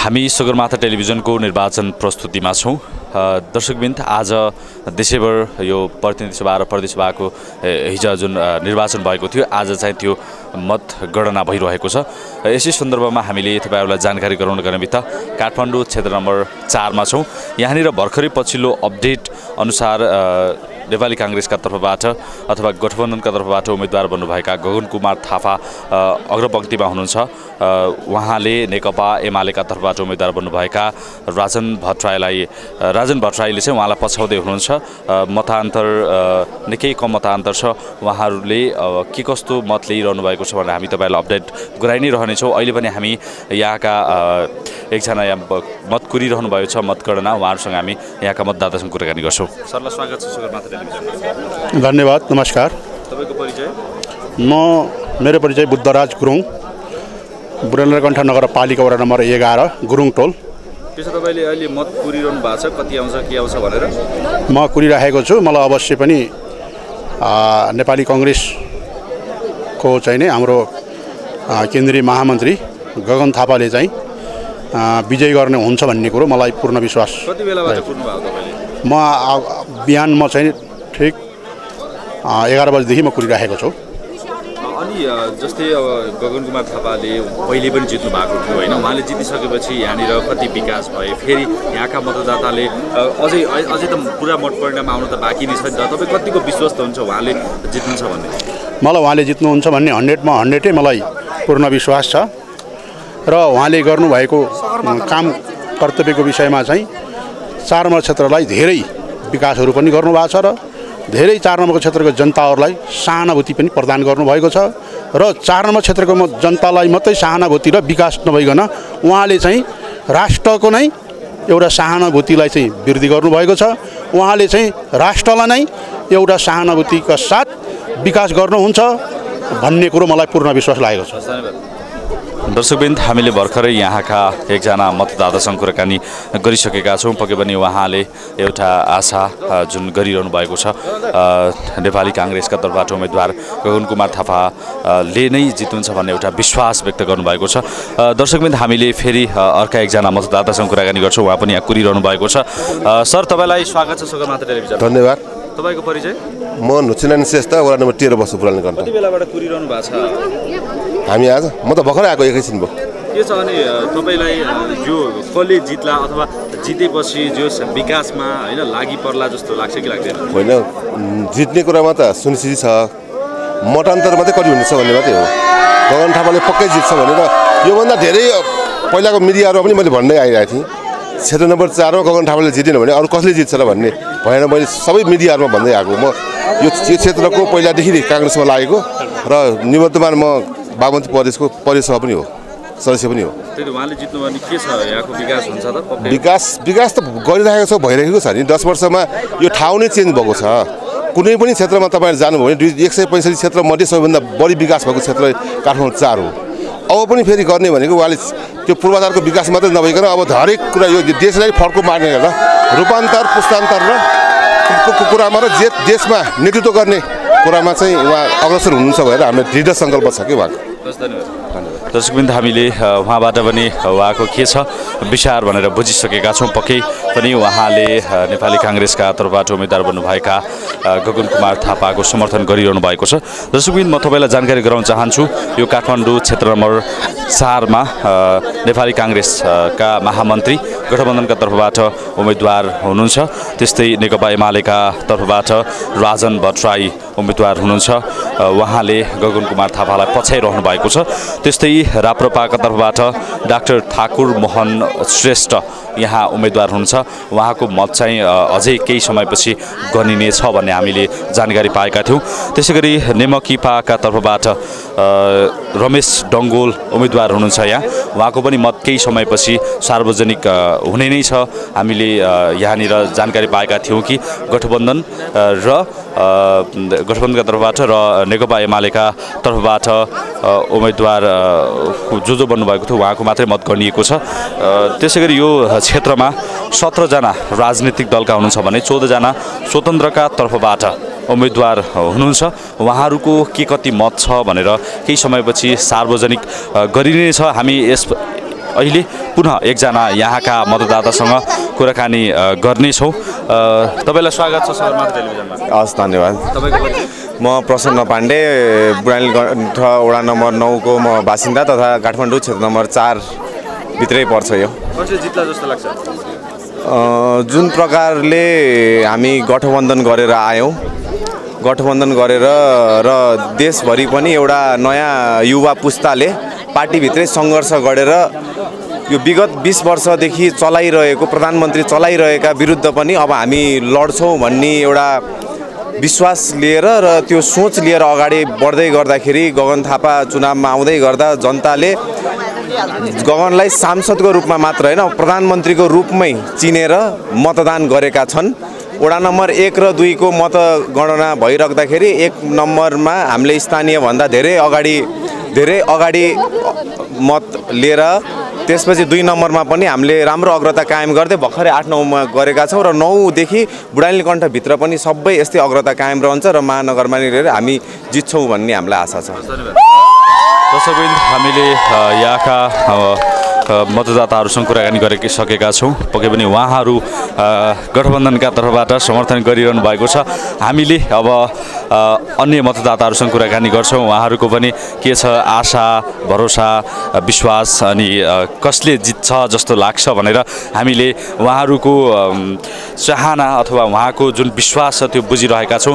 हामी सगरमाथा टेलिभिजनको निर्वाचन प्रस्तुतिमा छौं। दर्शकवृन्द, आज देशैभर यो प्रतिनिधि सभा र प्रदेश सभाको हिजो जुन निर्वाचन भएको थियो, आज चाहिँ त्यो मतगणना भइरहेको छ। यसै सन्दर्भमा हामीले तपाईहरुलाई जानकारी गराउन गर्ने बित्ता काठमाडौँ क्षेत्र नम्बर 4 मा छौं। यहाँनिर भर्खरै पछिल्लो अपडेट अनुसार नेपाली कांग्रेसका तर्फबाट अथवा गठबन्धनका तर्फबाट उम्मेदवार बन्नुभएका गगन कुमार थापा अग्रपंक्तिमा हुनुहुन्छ। उहाँले नेकपा एमालेका तर्फबाट उम्मेदवार बन्नुभएका राजन भट्टराईले चाहिँ उहाँलाई पछाउँदै हुनुहुन्छ। मतान्तर निकै कम मतान्तर छ। उहाँहरूले के कस्तो मत ल्याइरहनु भएको छ भनेर हामी तपाईलाई अपडेट गराइ नै रहनेछौँ। अहिले पनि हामी यहाँका एकजना मत कुरिरहनु भएको छ मतगणना, उहाँहरूसँग हामी यहाँका मतदातासँग कुराकानी गर्छौँ। सरलाई स्वागत छ सगरमाथा टेलिभिजनमा। धन्यवाद, नमस्कार। तपाईको परिचय? मेरो परिचय बुद्धराज गुरुङ, बुढनलकण्ठ नगरपालिका वडा नम्बर 11 गुरुङ टोल। त्यसो तपाईले अहिले मत कुरिरहनु भएको छ, कति आउँछ के आउँछ भनेर? म कुरिरहेको छु। मलाई अवश्य पनि नेपाली कांग्रेस को चाहिँ नि हाम्रो केन्द्रीय महामन्त्री गगन थापाले चाहिँ विजय गर्ने हुन्छ भन्ने कुरो मलाई पूर्ण विश्वास। कति बेलाबाट कुर्नु भएको तपाईले? म बिहान म चाहिँ ठीक 11 बजेदेखि म कुरिरहेको छु। अनि जस्तै गगन कुमार थापाले पहिले पनि जित्नु भएको थियो हैन? उहाँले जितिसकेपछि यहाँनिर कति विकास भयो? फेरि यहाँका मतदाताले अझै त पूरा मत परिणाम आउन त बाँकी नै छ नि त। तपाई कतिको विश्वस्त हुन्छ उहाँले जित्नुहुन्छ भन्ने? मलाई उहाँले जित्नुहुन्छ भन्ने 100 मा 100 मलाई पूर्ण विश्वास छ र उहाँले गर्नु भएको काम कर्तव्यको विषयमा चाहिँ चार नम्बर क्षेत्रलाई धेरै विकासहरु पनि गर्नु भएको छ र धेरै चार नम्बरको क्षेत्रको जनताहरुलाई सहानुभूति पनि प्रदान गर्नु भएको छ र चार नम्बर क्षेत्रको जनतालाई मात्रै सहानुभूति र विकास नभइकन उहाँले चाहिँ राष्ट्रको नै एउटा सहानुभूतिलाई चाहिँ वृद्धि गर्नु भएको छ। उहाँले चाहिँ राष्ट्रलाई नै एउटा सहानुभूतिका साथ विकास गर्नुहुन्छ भन्ने कुरो मलाई पूर्ण विश्वास लागेको छ। दर्शकवृन्द, हामीले भर्खरै यहाँका एकजना मतदातासँग कुराकानी गरिसकेका छौँ। पक्कै पनि उहाँले एउटा आशा जुन गरिरहनु भएको छ, नेपाली कांग्रेसका तर्फबाट उम्मेदवार गगन कुमार थापाले नै जित्नुहुन्छ भन्ने एउटा विश्वास व्यक्त गर्नुभएको छ। दर्शकवृन्द, हामीले फेरि अर्का एकजना मतदातासँग कुराकानी गर्छौँ। उहाँ पनि यहाँ कुरिरहनु भएको छ। सर, तपाईलाई स्वागत छ सगरमाथा टेलिभिजन। धन्यवाद। तपाईको परिचय? म नुचिनानी श्रेष्ठ, वडा नम्बर 13 बस्छु, बुढानलकण्ठ। कति बेलाबाट कुरिरहनु भएको छ? हामी आज म त भर्खरै आएको, एकैछिन भयो। के छ अनि तपाईलाई जो कसले जित्ला अथवा जितेपछि जो विकासमा हैन लागि पर्ला जस्तो लाग्छ कि लाग्दैन? होइन, जित्ने कुरामा त सुनिश्चित छ। मतान्तर मात्रै कति हुनेछ भन्ने मात्रै हो। गगन थापाले पक्कै जित्छ भनेर योभन्दा धेरै पहिलाको मिडियाहरूमा पनि मैले भन्दै आइरहेको थिएँ। क्षेत्र नम्बर 4 मा गगन थापाले जितेन भने अरू कसले जित्छ र भन्ने भएन। मैले सबै मिडियाहरूमा भन्दै आएको, म यो क्षेत्रको पहिलादेखि कांग्रेसमा लागेको र निवर्तमान म बागमती प्रदेशको परिसभा पनि हो, सदस्य पनि हो। त्यही उहाँले जित्नु भने के छ, यहाँको विकास हुन्छ त? विकास त गरिरहेको छ, भइरहेको छ नि। 10 वर्षमा यो ठाउँ नै चेन्ज भएको छ। कुनै पनि क्षेत्रमा तपाईहरु जानुभयो भने 165 क्षेत्र मध्ये सबैभन्दा बढी विकास भएको क्षेत्र काठमाडौँ 4 हो। अब पनि फेरि गर्ने भनेको उहाँले त्यो पूर्वाधारको विकास मात्रै नभइकन अब हरेक कुरा यो देशलाई फर्को मार्ने होला, रूपान्तर पुस्तान्तर र कुरामा र देशमा नेतृत्व गर्ने कुरामा चाहिँ उहाँ अग्रसर हुनुहुन्छ भनेर हाम्रो दृढ संकल्प छ कि उहाँको। धन्यवाद। दर्शकवृन्द, हामीले उहाँबाट पनि उहाँको के छ विचार भनेर बुझिसकेका छौँ। पक्कै पनि उहाँले नेपाली कांग्रेसका तर्फबाट उम्मेदवार बन्नुभएका गगन कुमार थापाको समर्थन गरिरहनु भएको छ। दर्शकवृन्द, म तपाईलाई जानकारी गराउन चाहन्छु, यो काठमाडौँ क्षेत्र नम्बर 4 मा नेपाली कांग्रेसका महामन्त्री गठबन्धनका तर्फबाट उम्मेदवार हुनुहुन्छ। त्यस्तै नेकपा एमालेका तर्फबाट राजन भट्टराई उम्मेदवार हुनुहुन्छ। उहाँले गगन कुमार थापालाई पछाइरहनु भएको छ। त्यस्तै राप्रपाका तर्फबाट डाक्टर ठाकुर मोहन श्रेष्ठ यहाँ उम्मेदवार हुनुहुन्छ। उहाँको मत चाहिँ अझै केही समयपछि गनिनेछ भन्ने हामीले जानकारी पाएका थियौँ। त्यसैगरी नेमकिपाका तर्फबाट रमेश डङ्गोल उम्मेदवार हुनुहुन्छ। यहाँ उहाँको पनि मत केही समयपछि सार्वजनिक हुने नै छ। हामीले यहाँनिर जानकारी पाएका थियौँ कि गठबन्धनका तर्फबाट र नेकपा एमालेका तर्फबाट उम्मेदवार जो बन्नुभएको थियो उहाँको मात्रै मत गनिएको छ। त्यसैगरी यो क्षेत्रमा 17 जना राजनीतिक दलका हुनुहुन्छ भने 14 जना स्वतन्त्रका तर्फबाट उम्मेदवार हुनुहुन्छ। उहाँहरूको के कति मत छ भनेर केही समयपछि सार्वजनिक गरिनेछ। हामी अहिले पुनः एकजना यहाँका मतदातासँग कुराकानी गर्नेछौँ। तपाईलाई स्वागत छ सगरमाथा टेलिभिजनमा। हस्, धन्यवाद। म प्रसन्न पाण्डे, बुढानीलकण्ठ वडा नम्बर 9 को म बासिन्दा तथा काठमाडौँ क्षेत्र नम्बर 4 भित्रै पर्छ। यो कसले जित्ला जस्तो लाग्छ? जुन प्रकारले हामी गठबन्धन गरेर आयौं, गठबन्धन गरेर र देशभरि पनि एउटा नयाँ युवा पुस्ताले पार्टीभित्रै संघर्ष गरेर यो विगत 20 वर्षदेखि चलाइरहेको प्रधानमन्त्री चलाइरहेका विरुद्ध पनि अब हामी लड्छौं भन्ने एउटा विश्वास लिएर र त्यो सोच लिएर अगाडि बढ्दै गर्दाखेरि गगन थापा चुनावमा आउँदै गर्दा जनताले गगनलाई सांसदको रूपमा मात्र हैन प्रधानमन्त्रीको रूपमै चिनेर मतदान गरेका छन्। वडा नम्बर 1 र 2 को मतगणना भइराख्दाखेरि 1 नम्बरमा हामीले स्थानीय भन्दा धेरै अगाडि मत लिएर त्यसपछि 2 नम्बरमा पनि हामीले राम्रो अग्रता कायम गर्दै भर्खरै 8-9 मा गरेका छौं र 9 देखि बुढानीलकण्ठ भित्र पनि सबै यस्तै अग्रता कायम रहन्छ र महानगरमा लिएर हामी जित्छौं भन्ने हामीलाई आशा छ। दर्शकबिन हामीले यहाँका मतदाताहरुसँग कुराकानी गरिसकेका छौं। पक्कै पनि उहाँहरु गठबन्धनका तर्फबाट समर्थन गरिरहनु भएको छ। हामीले अब अन्य मतदाताहरुसँग कुराकानी गर्छौं, उहाँहरुको पनि के छ आशा, भरोसा, विश्वास अनि कसले जित्छ जस्तो लाग्छ भनेर हामीले उहाँहरुको चाहना अथवा उहाँको जुन विश्वास छ त्यो बुझिरहेका छौं।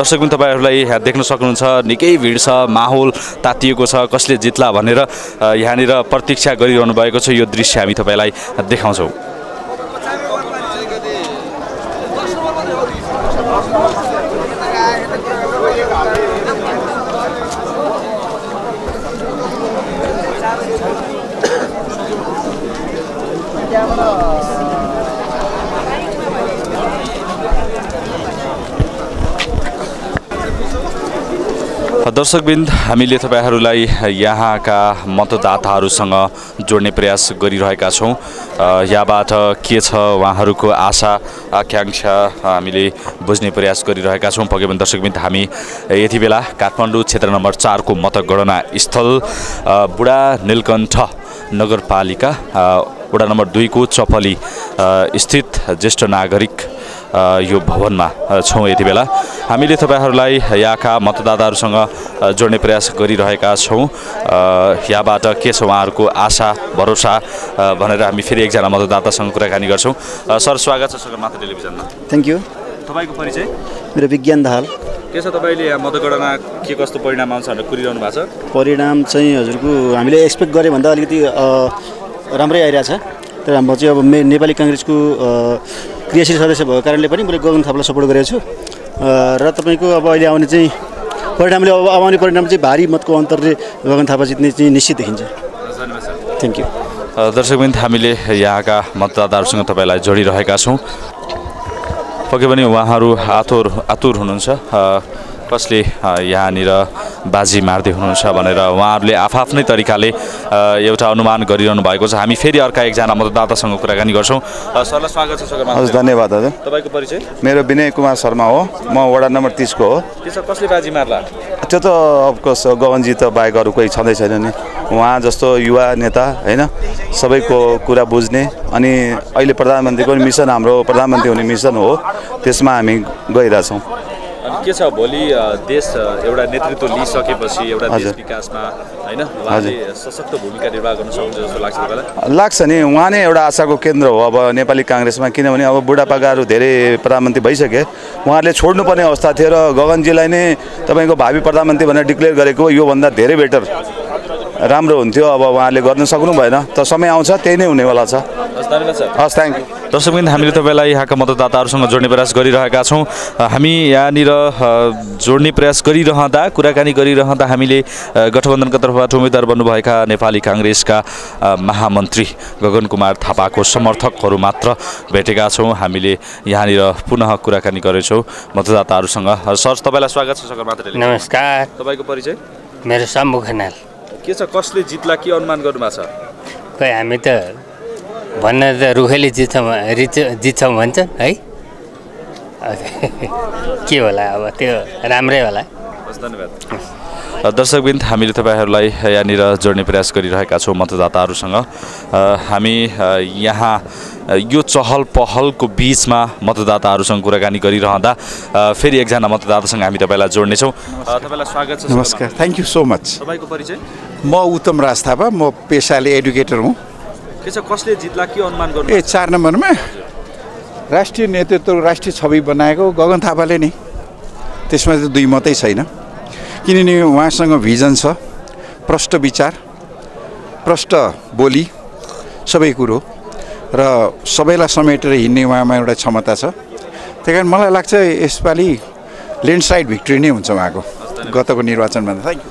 दर्शकबिन तपाईहरुलाई देख्न सक्नुहुन्छ निकै भिड छ, माहौल तातिएको छ, कसले जित्ला भनेर यहाँनिर प्रतीक्षा गरिरहनु भएको छ। यो दृश्य हामी तपाईलाई देखाउँछौं। दर्शकबिन्द हामीले तपाईहरुलाई यहाँका मतदाताहरुसँग जोड्ने प्रयास गरिरहेका छौं। यहाँबाट के छ उहाँहरुको आशा आकांक्षा हामीले बुझ्ने प्रयास गरिरहेका छौं। पक्कै पनि दर्शकबिन्द हामी यति बेला काठमाडौँ क्षेत्र नम्बर 4 को मतगणना स्थल बुढानीलकण्ठ नगरपालिका वडा नम्बर 2 को चपली स्थित ज्येष्ठ नागरिक यो भवनमा छौं। यति बेला हामीले तपाईहरुलाई यहाँका मतदाताहरुसँग जोड्ने प्रयास गरिरहेका छौं। यहाँबाट के छ उहाँहरुको आशा, भरोसा भनेर हामी फेरि एकजना मतदातासँग कुराकानी गर्छौं। सर, स्वागत छ सगरमाथा टेलिभिजनमा। Thank you. तपाईको परिचय? मेरो विज्ञान दाहाल। के छ तपाईले मतगणना के कस्तो परिणाम आउँछ भनेर कुरिरहनु भएको छ? परिणाम चाहिँ हजुरको हामीले एक्सपेक्ट गरे भन्दा अलिकति राम्रै आइरा छ। तर म चाहिँ अब नेपाली कांग्रेसको क्रियाशील सदस्य भएको कारणले पनि मैले गगन थापालाई सपोर्ट गरेको छु। र तपाईको अब अहिले आउने चाहिँ परिणामले अब आउने परिणाम चाहिँ भारी मतको अन्तरले गगन थापा जित्ने चाहिँ निश्चित देखिन्छ। धन्यवाद सर। Thank you. दर्शकबिन हामीले यहाँका मतदाताहरुसँग तपाईलाई जोडिरहेका छौं। पक्कै पनि उहाँहरु आतुर हुनुहुन्छ कसले यहाँनिर बाजी मार्दै हुनुहुन्छ भनेर। उहाँहरुले आफ्नै तरिकाले एउटा अनुमान गरिरहनु भएको छ। हामी फेरि अर्का एकजना मतदातासँग कुराकानी गर्छौं। सरलाई स्वागत छ सगरमाथा। हजुर, धन्यवाद। हजुर, तपाईको परिचय? मेरो विनय कुमार शर्मा हो, म वडा नम्बर 30 को हो। कसले बाजी मार्ला? त्यो त अफकोर्स गगनजी त बाहेक अरू कोही छँदै छैन नि। उहाँ जस्तो युवा नेता हैन, सबैको कुरा बुझ्ने अनि अहिले प्रधानमन्त्रीको मिसन, हाम्रो प्रधानमन्त्री हुने मिसन हो, त्यसमा हामी गइराछौं। के छ भोलि देश एउटा नेतृत्व लिइसकेपछि एउटा देश विकासमा हैन उहाँले सशक्त भूमिका निर्वाह गर्न सक्नुहुन्छ जस्तो लाग्छ तपाईलाई? लाग्छ नि, उहाँ नै एउटा आशाको केन्द्र हो अब नेपाली कांग्रेसमा। किनभने अब बुढापाकाहरू धेरै प्रधानमन्त्री भइसके, उहाँहरूले छोड्नुपर्ने अवस्था थियो र गगनजीलाई नै तपाईको भावी प्रधानमन्त्री भनेर डिक्लेयर गरेको यो भन्दा धेरै बेटर राम्रो हुन्थ्यो। अब उहाँहरूले गर्न सक्नु भएन, त समय आउँछ त्यही नै हुनेवाला छ। धन्यवाद सर। हस्, थ्यांक यू। दर्शकबिन हामीले तपाईलाई यहाँका मतदाताहरुसँग जोड्ने प्रयास गरिरहेका छौं। हामी यहाँनिर जोड्ने प्रयास गरिरहँदा कुराकानी गरिरहँदा हामीले गठबन्धनका तर्फबाट उम्मेदवार बन्नुभएका नेपाली कांग्रेसका महामन्त्री गगन कुमार थापाको समर्थकहरु मात्र भेटेका छौं। हामीले यहाँनिर पुनः कुराकानी गरेछौं मतदाताहरुसँग। सर, तपाईलाई स्वागत छ सगरमाथा टेलिभिजन। नमस्कार। तपाईको परिचय? मेरो शम्भु खनाल। के छ कसले जित्ला के अनुमान गर्नु भएको छ? खै हामी त भन्न त रुखैले जित्छौँ भन्छन् है, के होला अब त्यो राम्रै होला। धन्यवाद। दर्शकवृन्द हामीले तपाईहरुलाई यानिर जोड्ने प्रयास गरिरहेका छौं मतदाताहरुसँग। हामी यहाँ यो चहल पहलको बीचमा मतदाताहरुसँग कुराकानी गरिरहँदा फेरि एकजना मतदातासँग हामी तपाईलाई जोड्ने छौं। तपाईलाई स्वागत छ। नमस्कार, थ्यांक यू सो मच। तपाईको परिचय? म उत्तम राज थापा, म पेशाले एजुकेटर हुँ। के छ, कसले जित्ला के अनुमान गर्नु? ए 4 नम्बरमा राष्ट्रिय नेतृत्व राष्ट्रिय छवि बनाएको गगन थापाले नि, त्यसमा चाहिँ दुई मत छैन, किनभने उहाँसँग भिजन छ, प्रष्ट विचार, प्रष्ट बोली, सबै कुरो र सबैलाई समेटेर हिँड्ने उहाँमा एउटा क्षमता छ। त्यसकारण मलाई लाग्छ यसपालि ल्यान्डस्लाइड भिक्ट्री नै हुन्छ उहाँको गतको निर्वाचनभन्दा। Thank you.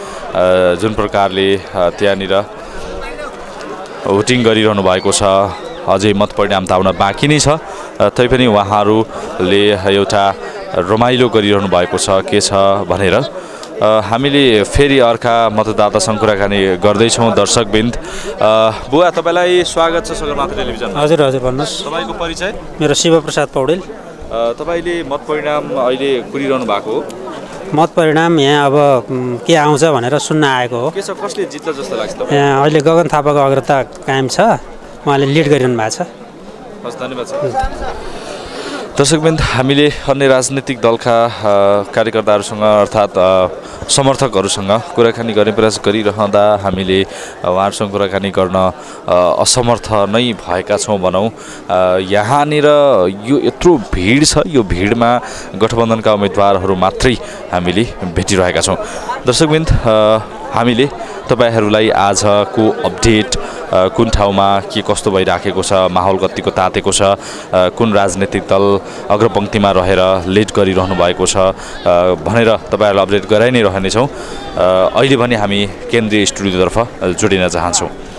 जुन प्रकारले त्यहाँनिर भोटिङ गरिरहनु भएको छ, अझै मत परिणाम त आउन बाँकी नै छ, तैपनि उहाँहरूले एउटा रमाइलो गरिरहनु भएको छ के छ भनेर। हामीले फेरि अर्का मतदातासँग कुराकानी गर्दैछौँ। दर्शकवृन्द, बुवा तपाईलाई स्वागत छ सगरमाथा टेलिभिजन। हजुर हजुर, भन्नुहोस्। तपाईँको परिचय? मेरो शिवप्रसाद पौडेल। तपाईले मत परिणाम अहिले कुरिरहनु भएको हो? मत परिणाम यहाँ अब के आउँछ भनेर सुन्न आएको हो। के छ, कसले जित्छ जस्तो लाग्छ तपाईलाई? यहाँ अहिले गगन थापाको अग्रता कायम छ, उहाँले लिड गरिरहनु भएको छ। हजुर, धन्यवाद। दर्शकवृन्द, हामीले अन्य राजनीतिक दलका कार्यकर्ताहरूसँग अर्थात् समर्थकहरूसँग कुराकानी गर्ने प्रयास गरिरहँदा हामीले उहाँहरूसँग कुराकानी गर्न असमर्थ नै भएका छौँ भनौँ। यहाँनिर यो यत्रो भिड छ, यो भिडमा गठबन्धनका उम्मेदवारहरू मात्रै हामीले भेटिरहेका छौँ। दर्शकवृन्द, हामीले तपाईहरूलाई आजको अपडेट कुन ठाउँमा के कस्तो भइराखेको छ, माहौल कतिको तातेको छ, कुन राजनीतिक दल अग्रपंक्तिमा रहेर लिड गरिरहनु भएको छ भनेर तपाईहरूलाई अपडेट गराइ नै रहनेछौँ। अहिले भने हामी केन्द्रीय स्टुडियोतर्फ जोडिन चाहन्छौँ।